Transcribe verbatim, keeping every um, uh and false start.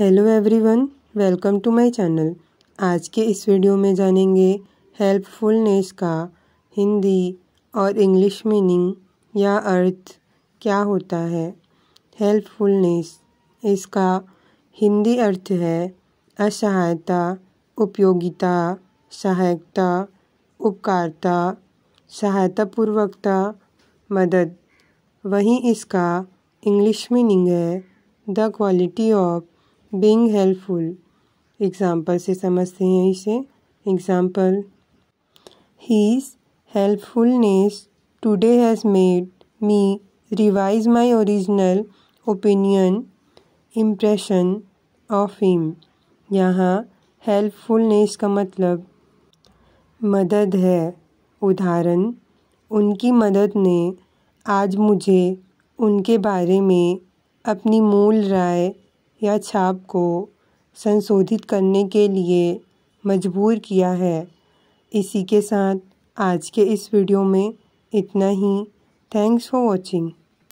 Hello everyone, welcome to my channel. आज के इस वीडियो में जानेंगे हेल्पफुलनेस का हिंदी और इंग्लिश मीनिंग या अर्थ क्या होता है। हेल्पफुलनेस इसका हिंदी अर्थ है असहायता, उपयोगिता, सहायकता, उपकारिता, सहायतापूर्वकता, मदद। वहीं इसका इंग्लिश मीनिंग है the quality of being helpful. Example से समझते हैं इसे। Example, his helpfulness today has made me revise my original opinion impression of him. यहाँ हेल्पफुलनेस का मतलब मदद है। उदाहरण, उनकी मदद ने आज मुझे उनके बारे में अपनी मूल राय या छाप को संशोधित करने के लिए मजबूर किया है। इसी के साथ आज के इस वीडियो में इतना ही। Thanks for watching.